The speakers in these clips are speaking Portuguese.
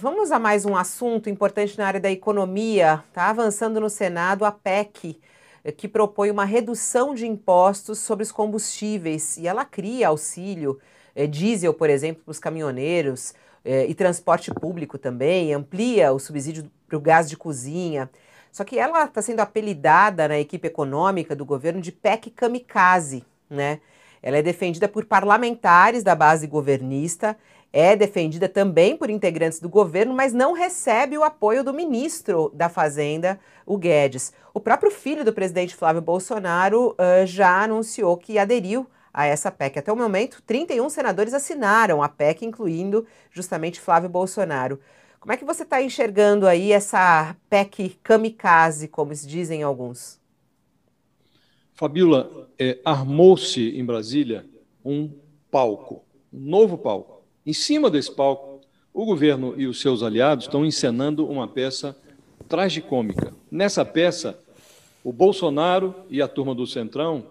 Vamos a mais um assunto importante na área da economia. Tá avançando no Senado a PEC, que propõe uma redução de impostos sobre os combustíveis, e ela cria auxílio diesel, por exemplo, para os caminhoneiros e transporte público também, amplia o subsídio para o gás de cozinha. Só que ela está sendo apelidada na equipe econômica do governo de PEC Kamikaze, né? Ela é defendida por parlamentares da base governista, é defendida também por integrantes do governo, mas não recebe o apoio do ministro da Fazenda, o Guedes. O próprio filho do presidente Flávio Bolsonaro já anunciou que aderiu a essa PEC. Até o momento, 31 senadores assinaram a PEC, incluindo justamente Flávio Bolsonaro. Como é que você está enxergando aí essa PEC kamikaze, como dizem alguns? Fabíola, armou-se em Brasília um palco, um novo palco. Em cima desse palco, o governo e os seus aliados estão encenando uma peça tragicômica. Nessa peça, o Bolsonaro e a turma do Centrão,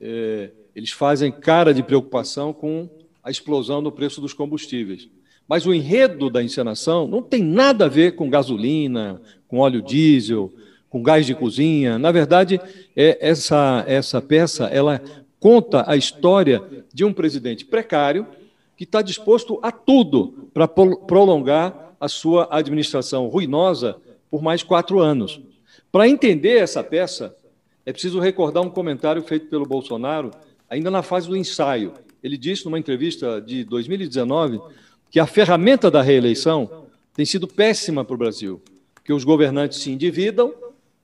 eles fazem cara de preocupação com a explosão do preço dos combustíveis. Mas o enredo da encenação não tem nada a ver com gasolina, com óleo diesel, com gás de cozinha. Na verdade, essa peça ela conta a história de um presidente precário, que está disposto a tudo para prolongar a sua administração ruinosa por mais 4 anos. Para entender essa peça, é preciso recordar um comentário feito pelo Bolsonaro ainda na fase do ensaio. Ele disse, numa entrevista de 2019, que a ferramenta da reeleição tem sido péssima para o Brasil, que os governantes se endividam,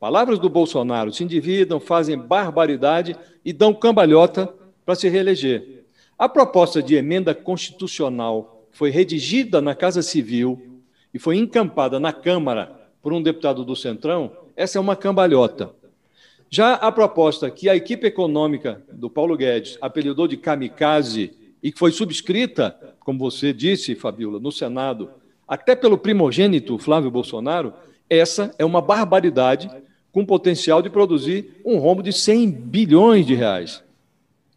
palavras do Bolsonaro, se endividam, fazem barbaridade e dão cambalhota para se reeleger. A proposta de emenda constitucional foi redigida na Casa Civil e foi encampada na Câmara por um deputado do Centrão. Essa é uma cambalhota. Já a proposta que a equipe econômica do Paulo Guedes apelidou de kamikaze e que foi subscrita, como você disse, Fabíola, no Senado, até pelo primogênito Flávio Bolsonaro, essa é uma barbaridade com potencial de produzir um rombo de 100 bilhões de reais.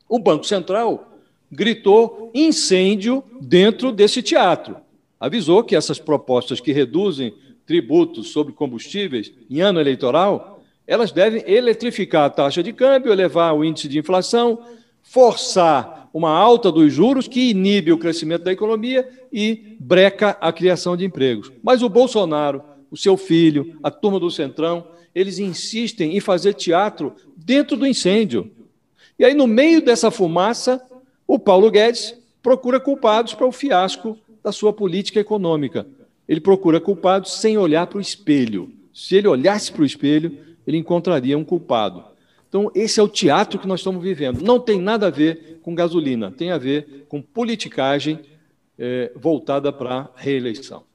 O Banco Central gritou incêndio dentro desse teatro. Avisou que essas propostas que reduzem tributos sobre combustíveis em ano eleitoral, elas devem eletrificar a taxa de câmbio, elevar o índice de inflação, forçar uma alta dos juros que inibe o crescimento da economia e breca a criação de empregos. Mas o Bolsonaro, o seu filho, a turma do Centrão, eles insistem em fazer teatro dentro do incêndio. E aí, no meio dessa fumaça, o Paulo Guedes procura culpados para o fiasco da sua política econômica. Ele procura culpados sem olhar para o espelho. Se ele olhasse para o espelho, ele encontraria um culpado. Então, esse é o teatro que nós estamos vivendo. Não tem nada a ver com gasolina, tem a ver com politicagem voltada para a reeleição.